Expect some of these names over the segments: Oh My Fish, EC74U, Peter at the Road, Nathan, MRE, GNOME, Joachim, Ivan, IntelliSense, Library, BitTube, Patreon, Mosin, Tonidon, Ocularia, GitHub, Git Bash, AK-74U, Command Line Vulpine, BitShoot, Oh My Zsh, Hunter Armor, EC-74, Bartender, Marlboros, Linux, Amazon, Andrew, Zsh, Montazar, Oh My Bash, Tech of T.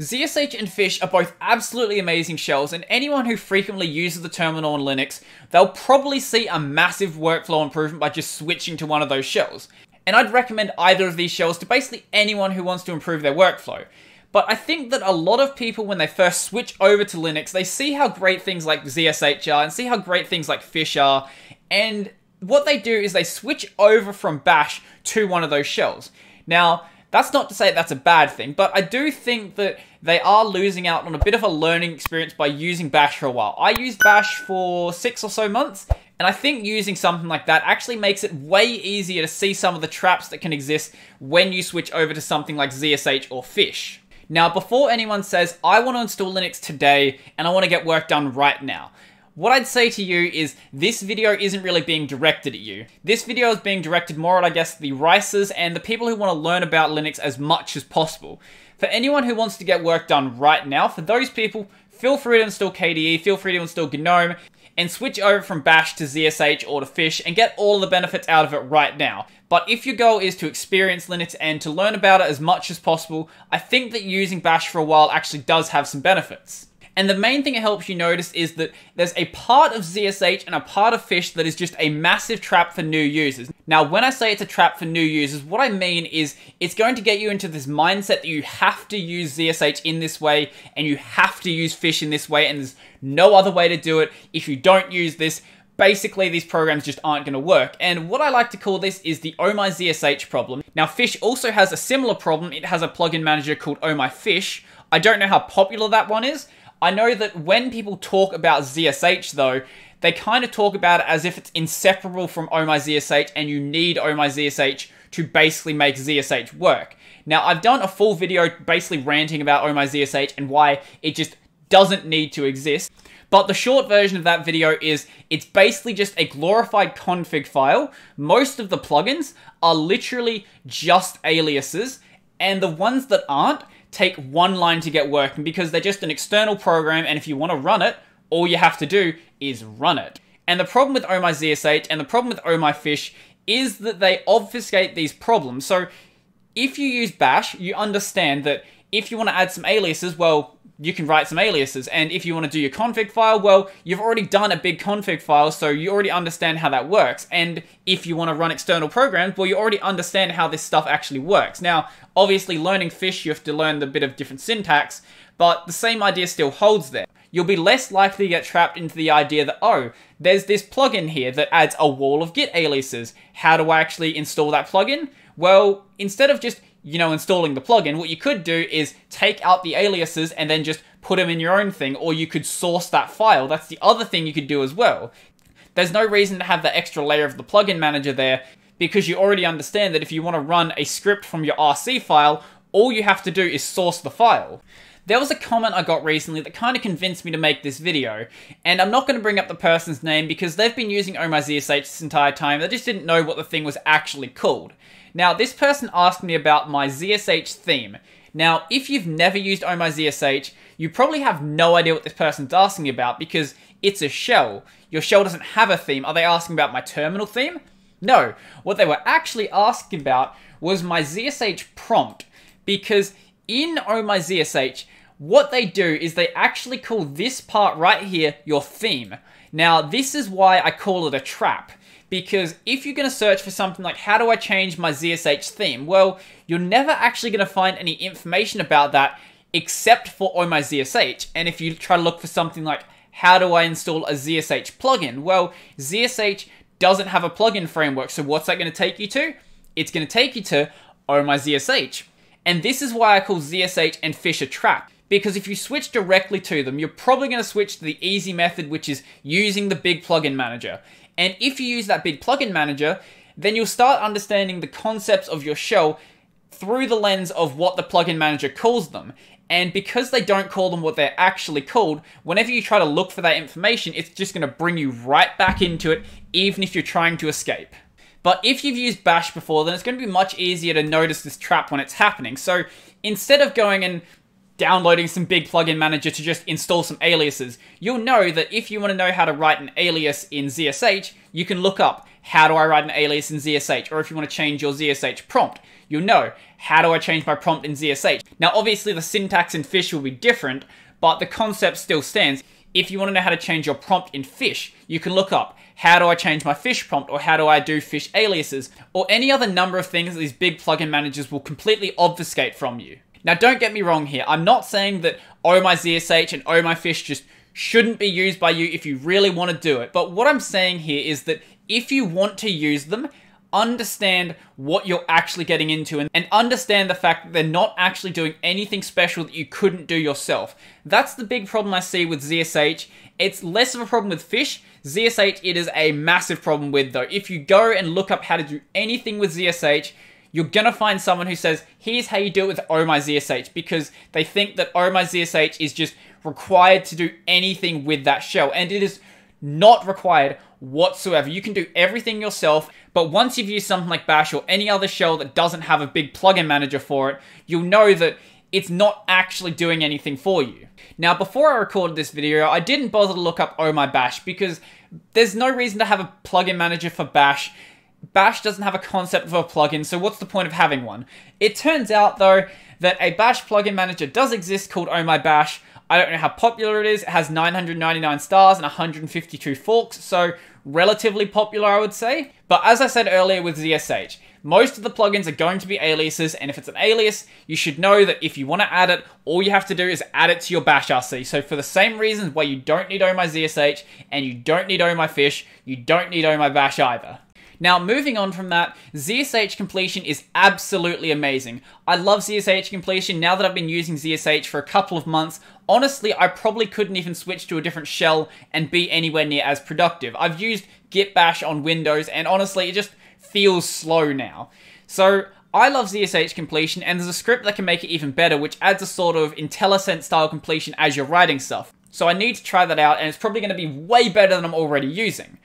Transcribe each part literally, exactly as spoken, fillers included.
Z S H and Fish are both absolutely amazing shells, and anyone who frequently uses the terminal on Linux, they'll probably see a massive workflow improvement by just switching to one of those shells. And I'd recommend either of these shells to basically anyone who wants to improve their workflow. But I think that a lot of people, when they first switch over to Linux, they see how great things like Z S H are and see how great things like Fish are, and what they do is they switch over from Bash to one of those shells. Now, that's not to say that's a bad thing, but I do think that they are losing out on a bit of a learning experience by using Bash for a while. I used Bash for six or so months, and I think using something like that actually makes it way easier to see some of the traps that can exist when you switch over to something like Z S H or Fish. Now, before anyone says, I want to install Linux today and I want to get work done right now, what I'd say to you is this video isn't really being directed at you. This video is being directed more at, I guess, the ricers and the people who want to learn about Linux as much as possible. For anyone who wants to get work done right now, for those people, feel free to install K D E, feel free to install GNOME, and switch over from Bash to Z S H or to Fish and get all the benefits out of it right now. But if your goal is to experience Linux and to learn about it as much as possible, I think that using Bash for a while actually does have some benefits. And the main thing it helps you notice is that there's a part of Z S H and a part of Fish that is just a massive trap for new users. Now, when I say it's a trap for new users, what I mean is it's going to get you into this mindset that you have to use Z S H in this way and you have to use Fish in this way and there's no other way to do it. If you don't use this, basically these programs just aren't going to work. And what I like to call this is the Oh My Z S H problem. Now, Fish also has a similar problem. It has a plugin manager called Oh My Fish. I don't know how popular that one is. I know that when people talk about Z S H though, they kind of talk about it as if it's inseparable from Oh My Z S H and you need Oh My Z S H to basically make Z S H work. Now, I've done a full video basically ranting about Oh My Z S H and why it just doesn't need to exist. But the short version of that video is it's basically just a glorified config file. Most of the plugins are literally just aliases, and the ones that aren't take one line to get working because they're just an external program, and if you want to run it, all you have to do is run it. And the problem with Oh My Z S H and the problem with Oh My Fish is that they obfuscate these problems. So if you use Bash, you understand that if you want to add some aliases, well, you can write some aliases. And if you want to do your config file, well, you've already done a big config file, so you already understand how that works. And if you want to run external programs, well, you already understand how this stuff actually works. Now, obviously, learning Fish, you have to learn the bit of different syntax, but the same idea still holds there. You'll be less likely to get trapped into the idea that, oh, there's this plugin here that adds a wall of Git aliases. How do I actually install that plugin? Well, instead of just you know, installing the plugin, what you could do is take out the aliases and then just put them in your own thing, or you could source that file. That's the other thing you could do as well. There's no reason to have that extra layer of the plugin manager there because you already understand that if you want to run a script from your R C file, all you have to do is source the file. There was a comment I got recently that kind of convinced me to make this video, and I'm not going to bring up the person's name because they've been using Oh My Z S H this entire time. They just didn't know what the thing was actually called. Now, this person asked me about my Z S H theme. Now, if you've never used Oh My Z S H, you probably have no idea what this person's asking about because it's a shell. Your shell doesn't have a theme. Are they asking about my terminal theme? No. What they were actually asking about was my Z S H prompt, because in Oh My Z S H, what they do is they actually call this part right here your theme. Now, this is why I call it a trap, because if you're going to search for something like, how do I change my Z S H theme? Well, you're never actually going to find any information about that except for Oh My Z S H. And if you try to look for something like, how do I install a Z S H plugin? Well, Z S H doesn't have a plugin framework. So what's that going to take you to? It's going to take you to Oh My Z S H. And this is why I call Z S H and Fish a trap, because if you switch directly to them, you're probably going to switch to the easy method, which is using the big plugin manager. And if you use that big plugin manager, then you'll start understanding the concepts of your shell through the lens of what the plugin manager calls them. And because they don't call them what they're actually called, whenever you try to look for that information, it's just going to bring you right back into it, even if you're trying to escape. But if you've used Bash before, then it's going to be much easier to notice this trap when it's happening. So instead of going and downloading some big plugin manager to just install some aliases, you'll know that if you want to know how to write an alias in Z S H, you can look up how do I write an alias in Z S H? Or if you want to change your Z S H prompt, you'll know, how do I change my prompt in Z S H? Now, obviously the syntax in Fish will be different, but the concept still stands. If you want to know how to change your prompt in Fish, you can look up, how do I change my Fish prompt, or how do I do Fish aliases, or any other number of things that these big plugin managers will completely obfuscate from you. Now, don't get me wrong here. I'm not saying that Oh My Z S H and Oh My Fish just shouldn't be used by you if you really want to do it. But what I'm saying here is that if you want to use them, understand what you're actually getting into and, and understand the fact that they're not actually doing anything special that you couldn't do yourself. That's the big problem I see with Z S H. It's less of a problem with Fish. Z S H, it is a massive problem with though. If you go and look up how to do anything with Z S H, you're gonna find someone who says, here's how you do it with Oh My Z S H, because they think that Oh My Z S H is just required to do anything with that shell, and it is not required whatsoever. You can do everything yourself, but once you've used something like Bash or any other shell that doesn't have a big plugin manager for it, you'll know that it's not actually doing anything for you. Now, before I recorded this video, I didn't bother to look up Oh My Bash because there's no reason to have a plugin manager for Bash. Bash doesn't have a concept of a plugin, so what's the point of having one? It turns out, though, that a Bash plugin manager does exist called Oh My Bash. I don't know how popular it is. It has nine hundred ninety-nine stars and one hundred fifty-two forks, so relatively popular, I would say. But as I said earlier with Z S H, most of the plugins are going to be aliases, and if it's an alias, you should know that if you want to add it, all you have to do is add it to your Bash R C. So for the same reasons why you don't need Oh My Z S H, and you don't need Oh My Fish, you don't need Oh My Bash either. Now, moving on from that, Z S H completion is absolutely amazing. I love Z S H completion now that I've been using Z S H for a couple of months. Honestly, I probably couldn't even switch to a different shell and be anywhere near as productive. I've used Git Bash on Windows, and honestly, it just feels slow now. So I love Z S H completion, and there's a script that can make it even better, which adds a sort of IntelliSense style completion as you're writing stuff. So I need to try that out, and it's probably going to be way better than I'm already using.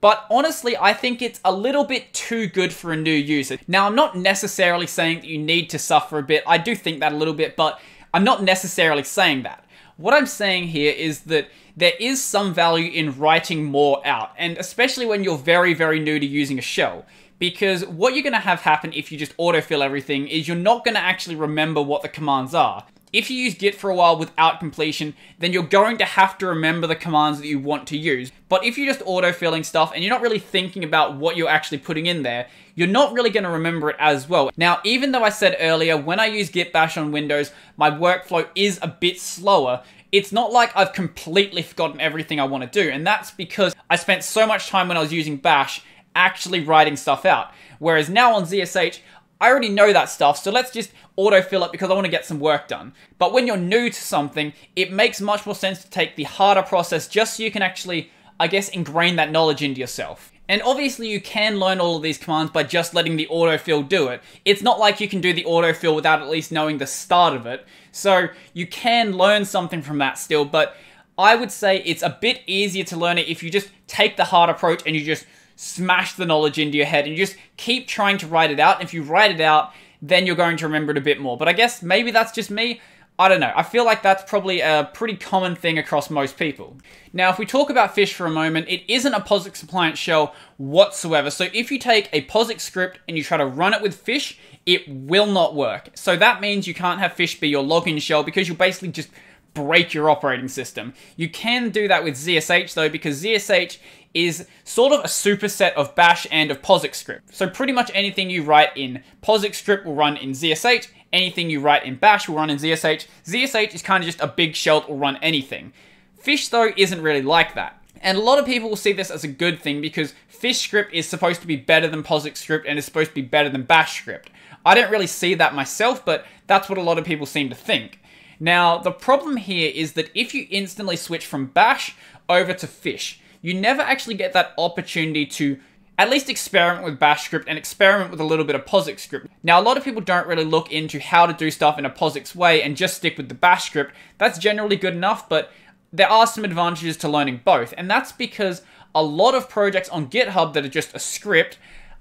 But honestly, I think it's a little bit too good for a new user. Now, I'm not necessarily saying that you need to suffer a bit. I do think that a little bit, but I'm not necessarily saying that. What I'm saying here is that there is some value in writing more out, and especially when you're very, very new to using a shell. Because what you're going to have happen if you just autofill everything is you're not going to actually remember what the commands are. If you use Git for a while without completion, then you're going to have to remember the commands that you want to use. But if you're just autofilling stuff and you're not really thinking about what you're actually putting in there, you're not really going to remember it as well. Now, even though I said earlier, when I use Git Bash on Windows, my workflow is a bit slower, it's not like I've completely forgotten everything I want to do. And that's because I spent so much time when I was using Bash actually writing stuff out. Whereas now on Z S H, I already know that stuff, so let's just autofill it because I want to get some work done. But when you're new to something, it makes much more sense to take the harder process just so you can actually, I guess, ingrain that knowledge into yourself. And obviously you can learn all of these commands by just letting the autofill do it. It's not like you can do the autofill without at least knowing the start of it. So you can learn something from that still, but I would say it's a bit easier to learn it if you just take the hard approach and you just smash the knowledge into your head and you just keep trying to write it out. If you write it out, then you're going to remember it a bit more. But I guess maybe that's just me. I don't know. I feel like that's probably a pretty common thing across most people. Now, if we talk about Fish for a moment, it isn't a POSIX compliant shell whatsoever. So if you take a POSIX script and you try to run it with Fish, it will not work. So that means you can't have Fish be your login shell because you'll basically just break your operating system. You can do that with Z S H though, because Z S H is sort of a superset of Bash and of POSIX script. So pretty much anything you write in POSIX script will run in Z S H, anything you write in Bash will run in Z S H. Z S H is kind of just a big shell that will run anything. Fish though isn't really like that. And a lot of people will see this as a good thing because Fish script is supposed to be better than POSIX script and is supposed to be better than Bash script. I don't really see that myself, but that's what a lot of people seem to think. Now, the problem here is that if you instantly switch from Bash over to Fish, you never actually get that opportunity to at least experiment with Bash script and experiment with a little bit of POSIX script. Now, a lot of people don't really look into how to do stuff in a POSIX way and just stick with the Bash script. That's generally good enough, but there are some advantages to learning both, and that's because a lot of projects on GitHub that are just a script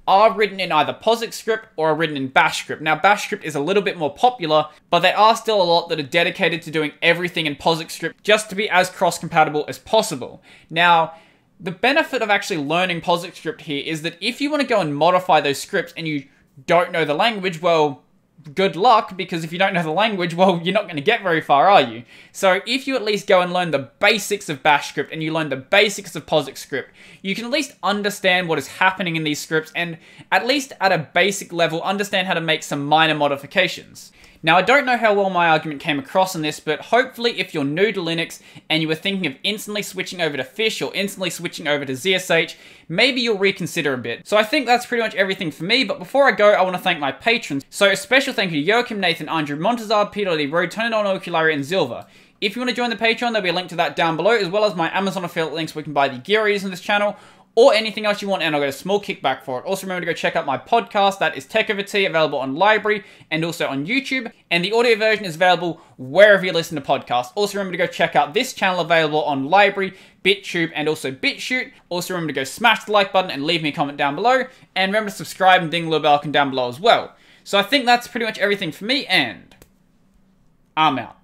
are written in either POSIX script or are written in Bash script. Now, Bash script is a little bit more popular, but there are still a lot that are dedicated to doing everything in POSIX script just to be as cross-compatible as possible. Now, the benefit of actually learning POSIX script here is that if you want to go and modify those scripts and you don't know the language, well, good luck, because if you don't know the language, well, you're not going to get very far, are you? So if you at least go and learn the basics of Bash script and you learn the basics of POSIX script, you can at least understand what is happening in these scripts and at least at a basic level understand how to make some minor modifications. Now, I don't know how well my argument came across in this, but hopefully if you're new to Linux and you were thinking of instantly switching over to Fish or instantly switching over to Z S H, maybe you'll reconsider a bit. So I think that's pretty much everything for me, but before I go, I want to thank my patrons. So a special thank you to Joachim, Nathan, Andrew, Montazar, Peter at the Road, Tonidon, Ocularia, and Zylva. If you want to join the Patreon, there'll be a link to that down below, as well as my Amazon affiliate links where you can buy the gear I use on this channel, or anything else you want, and I'll get a small kickback for it. Also remember to go check out my podcast, that is Tech of T, available on Library and also on YouTube, and the audio version is available wherever you listen to podcasts. Also remember to go check out this channel, available on Library, BitTube, and also BitShoot. Also remember to go smash the like button and leave me a comment down below, and remember to subscribe and ding the little bell icon down below as well. So I think that's pretty much everything for me, and I'm out.